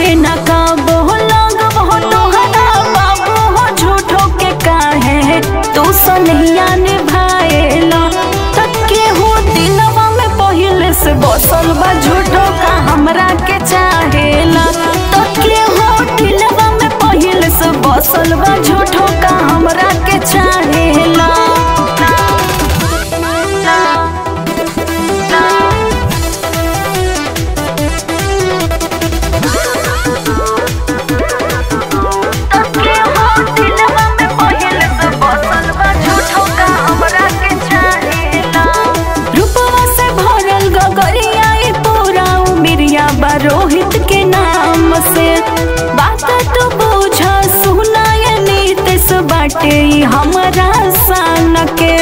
काहे ना काबो लगबो तोहरा बाबू हो झूठो के काहे तू सनहिया निभाएला तक के हो दिलवा में पहिले से बसल बा झूठो का हमरा के चाहेला तक के हो दिलवा में पहिले से बसल बा झूठो का हमरा के चाहेला। रोहित के नाम से बात तो बोझा सुना ये नीतिश बाटे हमारा सान के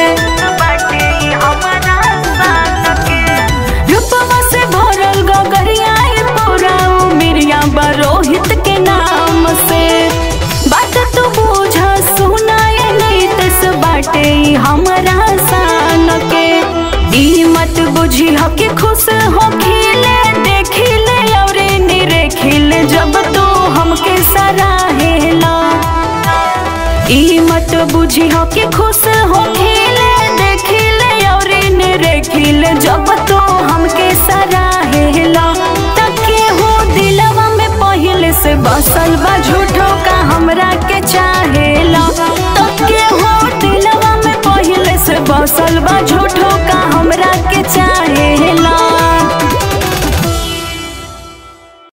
रूपवा से भरल गगरिया पूरा उमिरिया बा रोहित के नाम से बात तो बोझा सुना ये नीतिश बाटे हमारा सान के ई मत बुझी हो कि खुश हो खिले जब तू हमके सराहेला ई मत बुझी हो कि खुश हो खिले देखिले और ने रेखिले जब तू हमके सराहेला तक के हो दिलवा में पहिले से बसल बा झूठो का हमरा के चाहेला तक के हो दिलवा में पहिले से बसल बा।